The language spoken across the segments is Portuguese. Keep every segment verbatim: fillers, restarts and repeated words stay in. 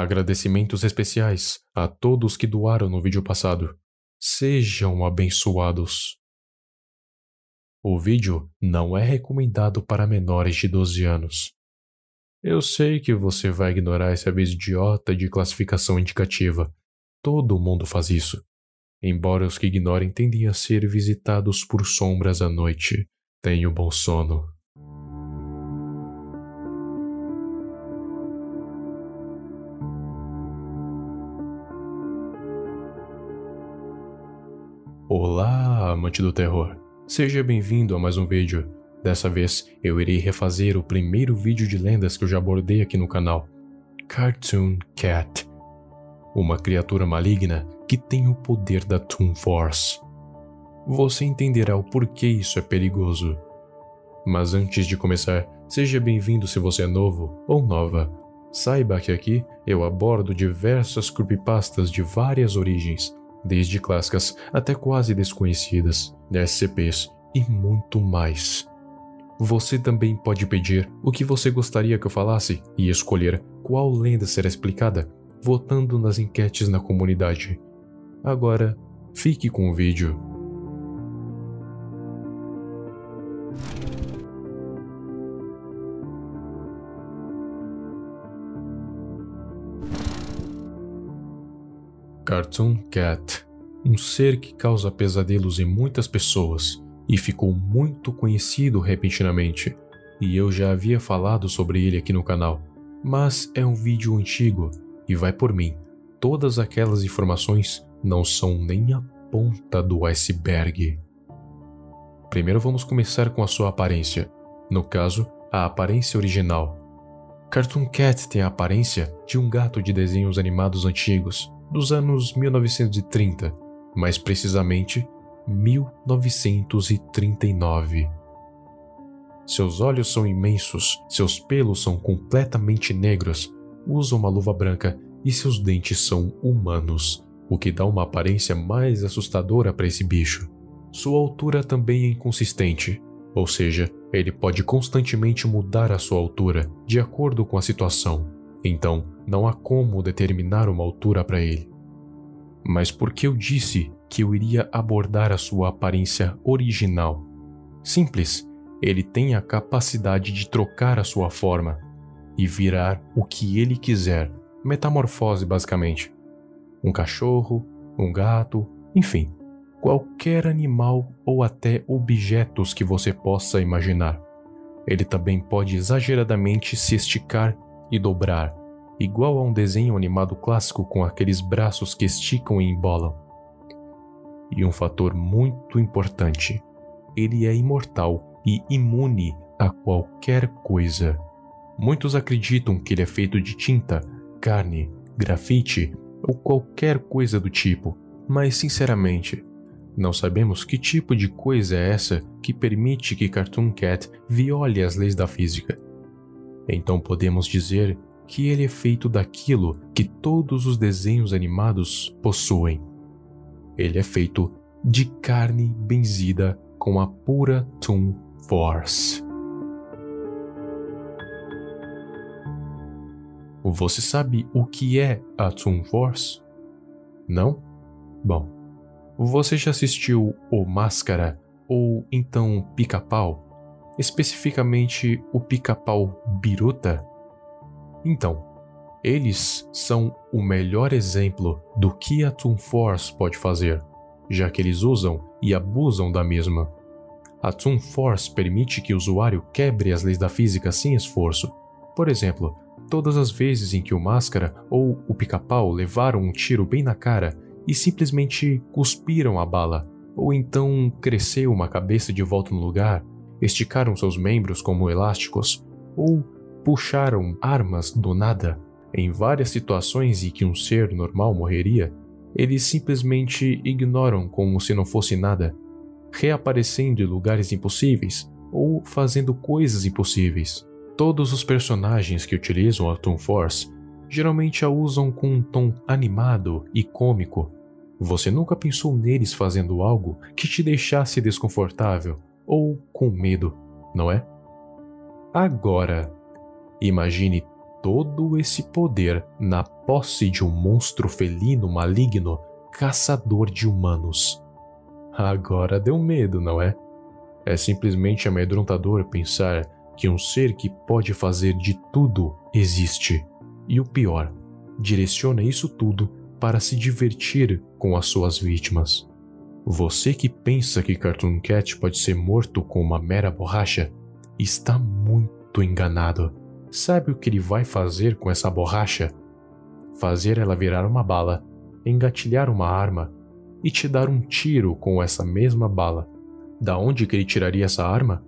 Agradecimentos especiais a todos que doaram no vídeo passado. Sejam abençoados. O vídeo não é recomendado para menores de doze anos. Eu sei que você vai ignorar esse aviso idiota de classificação indicativa. Todo mundo faz isso. Embora os que ignorem tendem a ser visitados por sombras à noite. Tenha um bom sono. Olá, amante do terror. Seja bem-vindo a mais um vídeo. Dessa vez, eu irei refazer o primeiro vídeo de lendas que eu já abordei aqui no canal. Cartoon Cat. Uma criatura maligna que tem o poder da Toon Force. Você entenderá o porquê isso é perigoso. Mas antes de começar, seja bem-vindo se você é novo ou nova. Saiba que aqui eu abordo diversas creepypastas de várias origens, desde clássicas até quase desconhecidas, S C Ps e muito mais. Você também pode pedir o que você gostaria que eu falasse e escolher qual lenda será explicada, votando nas enquetes na comunidade. Agora, fique com o vídeo. Cartoon Cat, um ser que causa pesadelos em muitas pessoas e ficou muito conhecido repentinamente, e eu já havia falado sobre ele aqui no canal, mas é um vídeo antigo e vai por mim, todas aquelas informações não são nem a ponta do iceberg. Primeiro vamos começar com a sua aparência, no caso, a aparência original. Cartoon Cat tem a aparência de um gato de desenhos animados antigos, dos anos mil novecentos e trinta, mais precisamente mil novecentos e trinta e nove. Seus olhos são imensos, seus pelos são completamente negros, usa uma luva branca e seus dentes são humanos, o que dá uma aparência mais assustadora para esse bicho. Sua altura também é inconsistente, ou seja, ele pode constantemente mudar a sua altura de acordo com a situação, então não há como determinar uma altura para ele. Mas por que eu disse que eu iria abordar a sua aparência original? Simples, ele tem a capacidade de trocar a sua forma e virar o que ele quiser, metamorfose basicamente. Um cachorro, um gato, enfim, qualquer animal ou até objetos que você possa imaginar. Ele também pode exageradamente se esticar e dobrar, igual a um desenho animado clássico com aqueles braços que esticam e embolam. E um fator muito importante, ele é imortal e imune a qualquer coisa. Muitos acreditam que ele é feito de tinta, carne, grafite ou qualquer coisa do tipo, mas sinceramente, não sabemos que tipo de coisa é essa que permite que Cartoon Cat viole as leis da física. Então podemos dizer que ele é feito daquilo que todos os desenhos animados possuem. Ele é feito de carne benzida com a pura Toon Force. Você sabe o que é a Toon Force? Não? Bom, você já assistiu O Máscara ou então Pica-Pau? Especificamente o Pica-Pau Biruta? Então, eles são o melhor exemplo do que a Toon Force pode fazer, já que eles usam e abusam da mesma. A Toon Force permite que o usuário quebre as leis da física sem esforço. Por exemplo, todas as vezes em que o Máscara ou o Pica-Pau levaram um tiro bem na cara e simplesmente cuspiram a bala, ou então cresceu uma cabeça de volta no lugar, esticaram seus membros como elásticos, ou puxaram armas do nada. Em várias situações em que um ser normal morreria, eles simplesmente ignoram como se não fosse nada, reaparecendo em lugares impossíveis ou fazendo coisas impossíveis. Todos os personagens que utilizam a Toon Force geralmente a usam com um tom animado e cômico. Você nunca pensou neles fazendo algo que te deixasse desconfortável ou com medo, não é? Agora, imagine todo esse poder na posse de um monstro felino maligno, caçador de humanos. Agora deu medo, não é? É simplesmente amedrontador pensar que um ser que pode fazer de tudo existe. E o pior, direciona isso tudo para se divertir com as suas vítimas. Você que pensa que Cartoon Cat pode ser morto com uma mera borracha, está muito enganado. Sabe o que ele vai fazer com essa borracha? Fazer ela virar uma bala, engatilhar uma arma e te dar um tiro com essa mesma bala. Da onde que ele tiraria essa arma?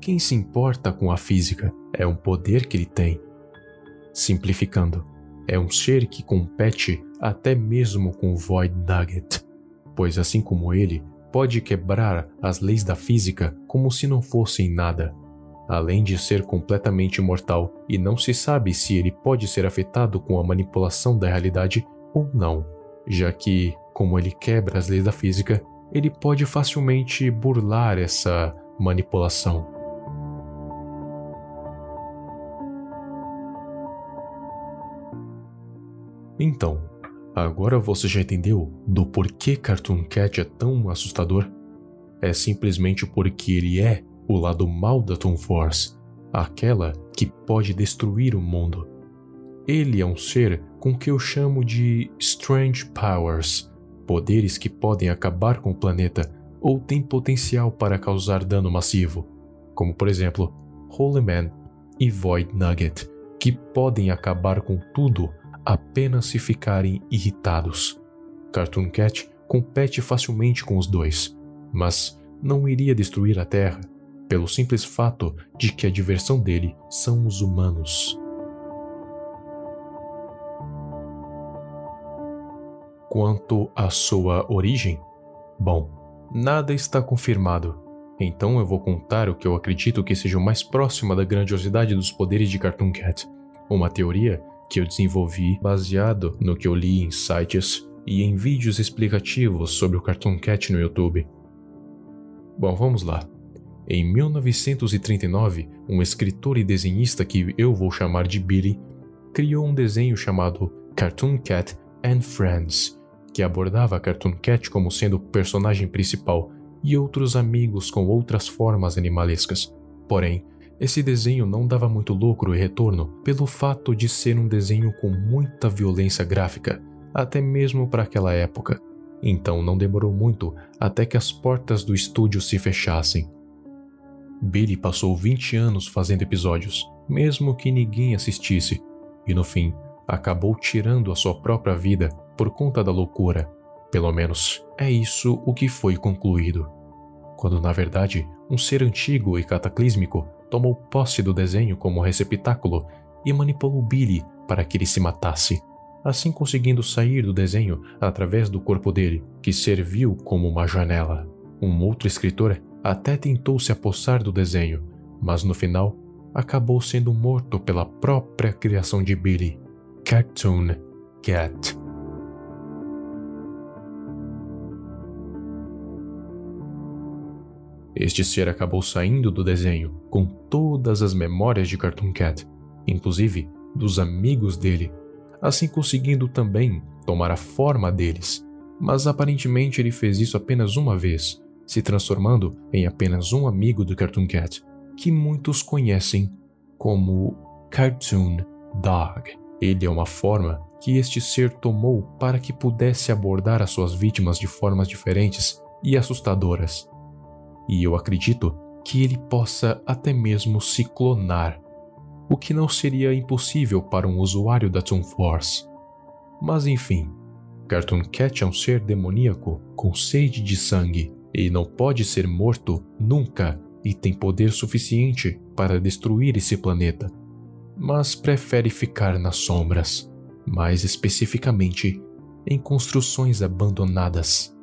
Quem se importa com a física? É um poder que ele tem. Simplificando, é um ser que compete até mesmo com o Void Nugget, pois assim como ele, pode quebrar as leis da física como se não fossem nada. Além de ser completamente imortal, e não se sabe se ele pode ser afetado com a manipulação da realidade ou não, já que, como ele quebra as leis da física, ele pode facilmente burlar essa manipulação. Então, agora você já entendeu do porquê Cartoon Cat é tão assustador? É simplesmente porque ele é o lado mal da Toon Force, aquela que pode destruir o mundo. Ele é um ser com o que eu chamo de Strange Powers, poderes que podem acabar com o planeta ou têm potencial para causar dano massivo, como por exemplo, Holy Man e Void Nugget, que podem acabar com tudo apenas se ficarem irritados. Cartoon Cat compete facilmente com os dois, mas não iria destruir a Terra, pelo simples fato de que a diversão dele são os humanos. Quanto à sua origem? Bom, nada está confirmado, então eu vou contar o que eu acredito que seja o mais próximo da grandiosidade dos poderes de Cartoon Cat, uma teoria que eu desenvolvi baseado no que eu li em sites e em vídeos explicativos sobre o Cartoon Cat no YouTube. Bom, vamos lá. Em mil novecentos e trinta e nove, um escritor e desenhista que eu vou chamar de Billy, criou um desenho chamado Cartoon Cat and Friends, que abordava Cartoon Cat como sendo o personagem principal e outros amigos com outras formas animalescas. Porém, esse desenho não dava muito lucro e retorno pelo fato de ser um desenho com muita violência gráfica, até mesmo para aquela época. Então não demorou muito até que as portas do estúdio se fechassem. Billy passou vinte anos fazendo episódios, mesmo que ninguém assistisse, e no fim, acabou tirando a sua própria vida por conta da loucura. Pelo menos, é isso o que foi concluído. Quando na verdade, um ser antigo e cataclísmico tomou posse do desenho como receptáculo e manipulou Billy para que ele se matasse, assim conseguindo sair do desenho através do corpo dele, que serviu como uma janela. Um outro escritor até tentou se apossar do desenho, mas no final, acabou sendo morto pela própria criação de Billy, Cartoon Cat. Este ser acabou saindo do desenho com todas as memórias de Cartoon Cat, inclusive dos amigos dele, assim conseguindo também tomar a forma deles, mas aparentemente ele fez isso apenas uma vez, se transformando em apenas um amigo do Cartoon Cat, que muitos conhecem como Cartoon Dog. Ele é uma forma que este ser tomou para que pudesse abordar as suas vítimas de formas diferentes e assustadoras. E eu acredito que ele possa até mesmo se clonar, o que não seria impossível para um usuário da Toon Force. Mas enfim, Cartoon Cat é um ser demoníaco com sede de sangue, e não pode ser morto nunca e tem poder suficiente para destruir esse planeta, mas prefere ficar nas sombras, mais especificamente em construções abandonadas.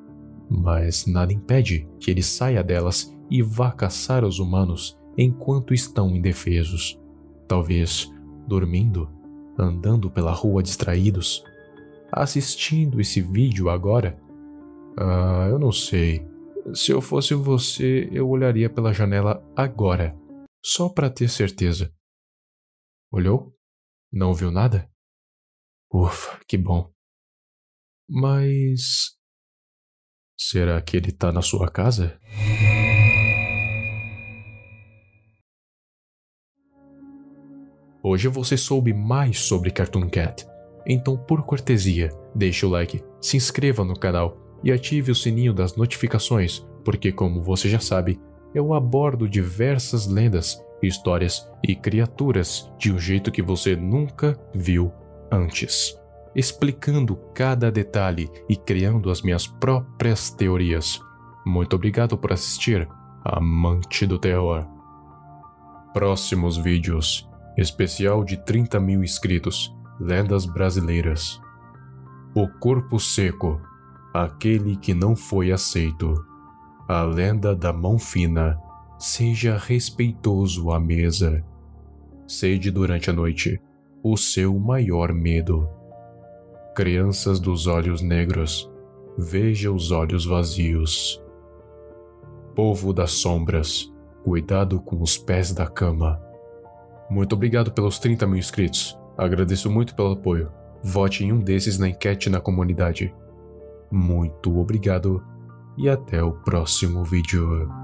Mas nada impede que ele saia delas e vá caçar os humanos enquanto estão indefesos. Talvez dormindo, andando pela rua distraídos, assistindo esse vídeo agora. Ah, eu não sei. Se eu fosse você, eu olharia pela janela agora, só para ter certeza. Olhou? Não viu nada? Ufa, que bom. Mas... será que ele tá na sua casa? Hoje você soube mais sobre Cartoon Cat. Então, por cortesia, deixe o like, se inscreva no canal e ative o sininho das notificações, porque, como você já sabe, eu abordo diversas lendas, histórias e criaturas de um jeito que você nunca viu antes, explicando cada detalhe e criando as minhas próprias teorias. Muito obrigado por assistir, amante do terror. Próximos vídeos: especial de trinta mil inscritos, lendas brasileiras. O corpo seco, aquele que não foi aceito. A lenda da mão fina, seja respeitoso à mesa. Sede durante a noite, o seu maior medo. Crianças dos olhos negros, veja os olhos vazios. Povo das sombras, cuidado com os pés da cama. Muito obrigado pelos trinta mil inscritos. Agradeço muito pelo apoio. Vote em um desses na enquete na comunidade. Muito obrigado e até o próximo vídeo.